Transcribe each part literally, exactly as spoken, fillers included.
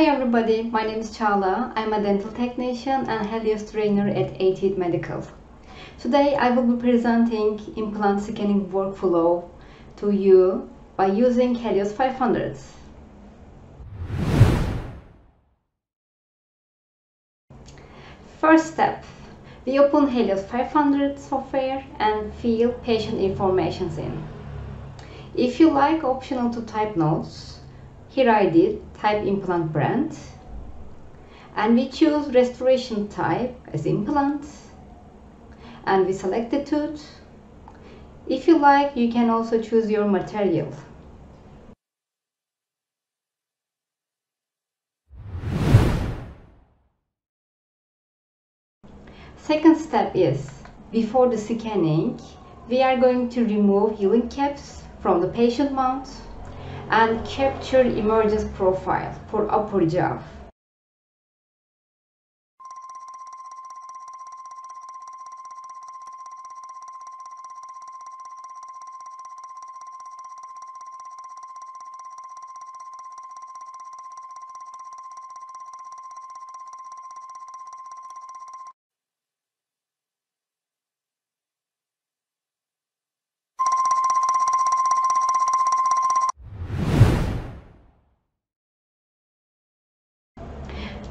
Hi everybody, my name is Çağla. I'm a dental technician and Helios trainer at Eighteeth Medical. Today I will be presenting implant scanning workflow to you by using Helios five hundred. First step, we open Helios five hundred software and fill patient information in. If you like, optional to type notes. Here I did type implant brand, and we choose restoration type as implant, and we select the tooth. If you like, you can also choose your material. Second step is, before the scanning, we are going to remove healing caps from the patient mouth and capture emergence profile for upper jaw.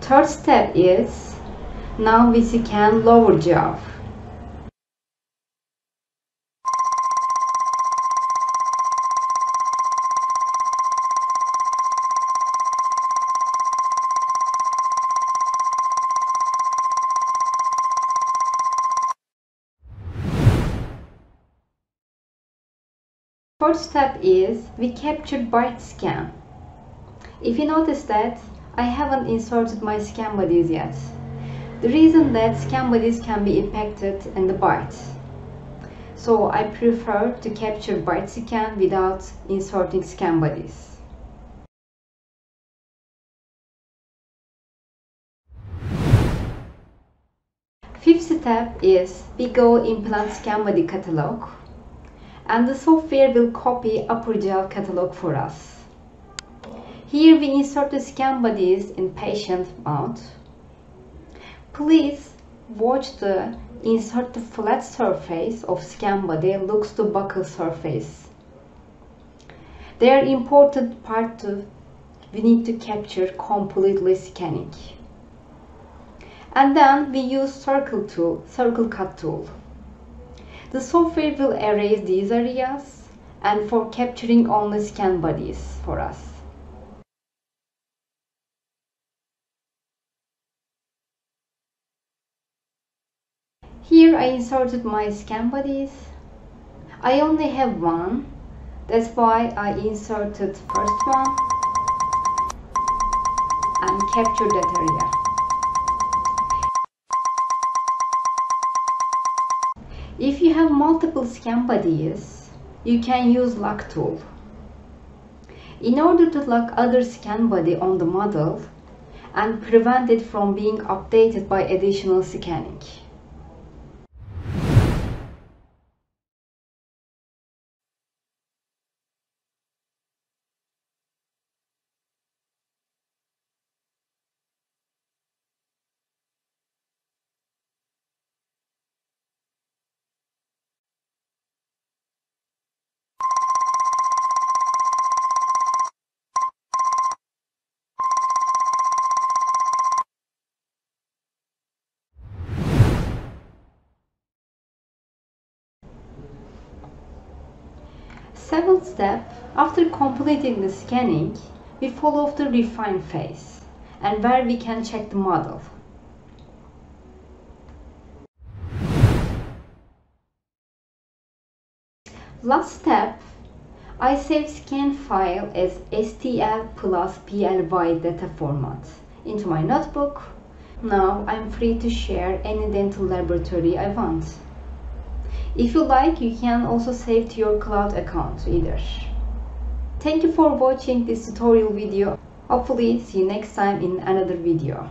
Third step is, now we scan lower jaw. Fourth step is, we captured bite scan. If you notice that, I haven't inserted my scan bodies yet. The reason that scan bodies can be impacted in the bite. So I prefer to capture bite scan without inserting scan bodies. Fifth step is we go implant scan body catalog, and the software will copy upper jaw catalog for us. Here we insert the scan bodies in patient mouth. Please watch the insert the flat surface of scan body looks to buccal surface. They are important part to we need to capture completely scanning. And then we use circle tool, circle cut tool. The software will erase these areas and for capturing only scan bodies for us. Here I inserted my scan bodies. I only have one, that's why I inserted first one and captured that area. If you have multiple scan bodies, you can use lock tool. In order to lock other scan body on the model and prevent it from being updated by additional scanning. Seventh step, after completing the scanning, we follow the refine phase and where we can check the model. Last step, I save scan file as S T L plus P L Y data format into my notebook. Now I'm free to share any dental laboratory I want. If you like, you can also save to your cloud account either. Thank you for watching this tutorial video. Hopefully see you next time in another video.